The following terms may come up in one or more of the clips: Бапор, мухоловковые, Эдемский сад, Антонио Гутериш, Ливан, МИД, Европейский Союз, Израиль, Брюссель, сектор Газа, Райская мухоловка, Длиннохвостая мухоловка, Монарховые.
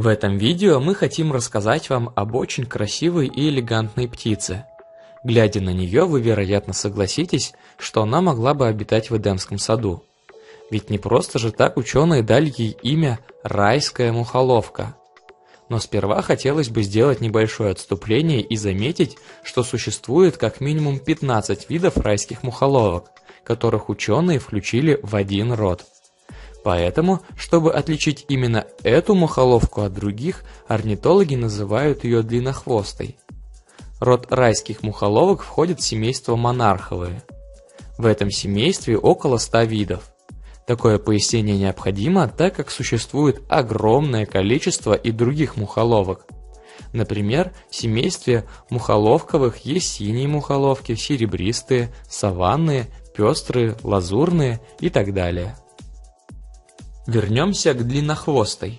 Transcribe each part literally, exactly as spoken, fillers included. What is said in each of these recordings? В этом видео мы хотим рассказать вам об очень красивой и элегантной птице. Глядя на нее, вы, вероятно, согласитесь, что она могла бы обитать в Эдемском саду. Ведь не просто же так ученые дали ей имя «Райская мухоловка». Но сперва хотелось бы сделать небольшое отступление и заметить, что существует как минимум пятнадцать видов райских мухоловок, которых ученые включили в один род. Поэтому, чтобы отличить именно эту мухоловку от других, орнитологи называют ее длиннохвостой. Род райских мухоловок входит в семейство монарховые. В этом семействе около ста видов. Такое пояснение необходимо, так как существует огромное количество и других мухоловок. Например, в семействе мухоловковых есть синие мухоловки, серебристые, саванные, пестрые, лазурные и так далее. Вернемся к длиннохвостой.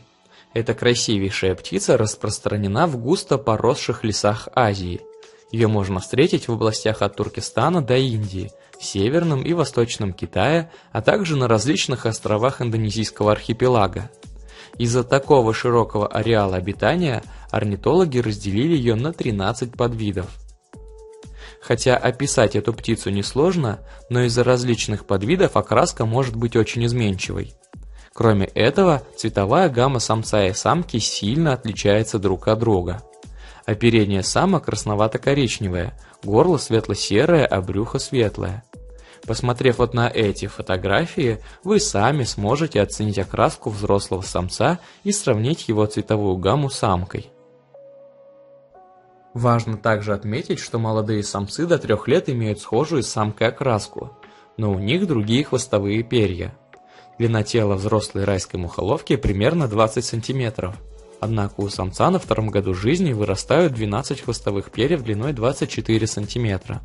Эта красивейшая птица распространена в густо поросших лесах Азии. Ее можно встретить в областях от Туркестана до Индии, в Северном и Восточном Китае, а также на различных островах индонезийского архипелага. Из-за такого широкого ареала обитания орнитологи разделили ее на тринадцать подвидов. Хотя описать эту птицу несложно, но из-за различных подвидов окраска может быть очень изменчивой. Кроме этого, цветовая гамма самца и самки сильно отличается друг от друга. Оперение самок красновато-коричневое, горло светло-серое, а брюхо светлое. Посмотрев вот на эти фотографии, вы сами сможете оценить окраску взрослого самца и сравнить его цветовую гамму с самкой. Важно также отметить, что молодые самцы до трех лет имеют схожую с самкой окраску, но у них другие хвостовые перья. Длина тела взрослой райской мухоловки примерно двадцать сантиметров, однако у самца на втором году жизни вырастают двенадцать хвостовых перьев длиной двадцать четыре сантиметра.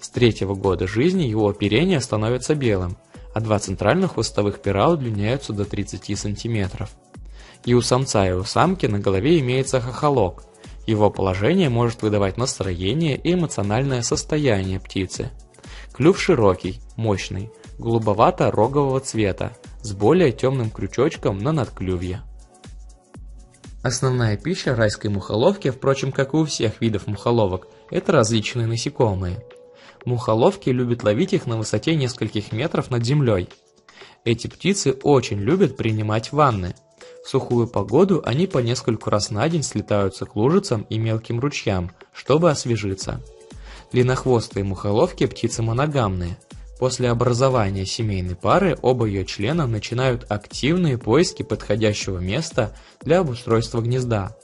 С третьего года жизни его оперение становится белым, а два центральных хвостовых пера удлиняются до тридцати сантиметров. И у самца, и у самки на голове имеется хохолок. Его положение может выдавать настроение и эмоциональное состояние птицы. Клюв широкий, мощный, голубовато-рогового цвета, с более темным крючочком на надклювье. Основная пища райской мухоловки, впрочем, как и у всех видов мухоловок, это различные насекомые. Мухоловки любят ловить их на высоте нескольких метров над землей. Эти птицы очень любят принимать ванны. В сухую погоду они по нескольку раз на день слетаются к лужицам и мелким ручьям, чтобы освежиться. Длиннохвостые мухоловки – птицы моногамные. После образования семейной пары оба ее члена начинают активные поиски подходящего места для обустройства гнезда.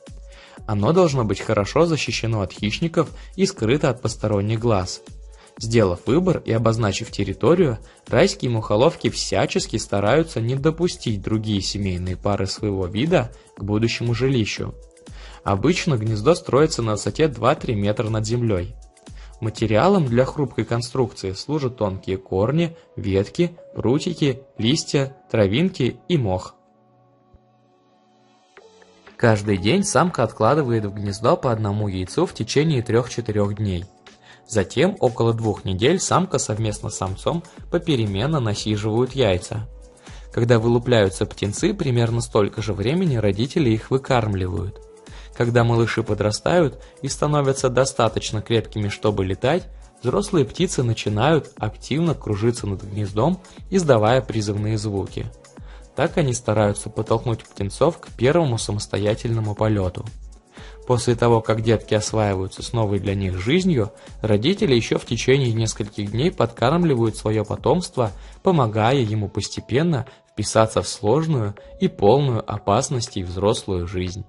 Оно должно быть хорошо защищено от хищников и скрыто от посторонних глаз. Сделав выбор и обозначив территорию, райские мухоловки всячески стараются не допустить другие семейные пары своего вида к будущему жилищу. Обычно гнездо строится на высоте два-три метра над землей. Материалом для хрупкой конструкции служат тонкие корни, ветки, прутики, листья, травинки и мох. Каждый день самка откладывает в гнездо по одному яйцу в течение трёх-четырёх дней. Затем около двух недель самка совместно с самцом попеременно насиживают яйца. Когда вылупляются птенцы, примерно столько же времени родители их выкармливают. Когда малыши подрастают и становятся достаточно крепкими, чтобы летать, взрослые птицы начинают активно кружиться над гнездом, издавая призывные звуки. Так они стараются подтолкнуть птенцов к первому самостоятельному полету. После того, как детки осваиваются с новой для них жизнью, родители еще в течение нескольких дней подкармливают свое потомство, помогая ему постепенно вписаться в сложную и полную опасностей взрослую жизнь.